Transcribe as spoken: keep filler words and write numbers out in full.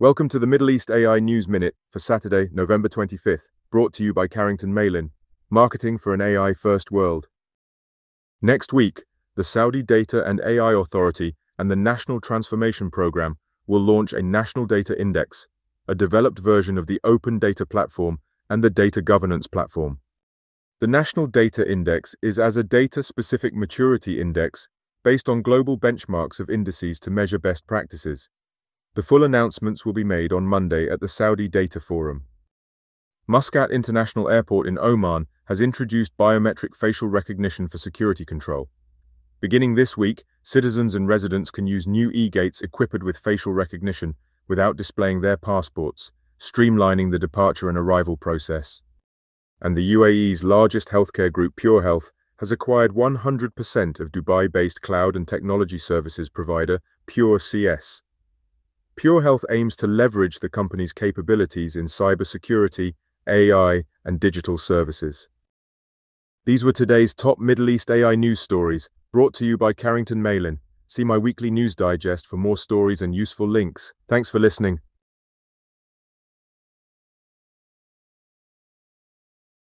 Welcome to the Middle East A I News Minute for Saturday, November twenty-fifth, brought to you by Carrington Malin, Marketing for an A I-First World. Next week, the Saudi Data and A I Authority and the National Transformation Program will launch a National Data Index, a developed version of the Open Data Platform and the Data Governance Platform. The National Data Index is as a data-specific maturity index based on global benchmarks of indices to measure best practices. The full announcements will be made on Monday at the Saudi Data Forum. Muscat International Airport in Oman has introduced biometric facial recognition for security control. Beginning this week, citizens and residents can use new e-gates equipped with facial recognition without displaying their passports, streamlining the departure and arrival process. And the U A E's largest healthcare group, PureHealth, has acquired one hundred percent of Dubai-based cloud and technology services provider, PureCS. PureHealth aims to leverage the company's capabilities in cybersecurity, A I, and digital services. These were today's top Middle East A I news stories, brought to you by Carrington Malin. See my weekly news digest for more stories and useful links. Thanks for listening.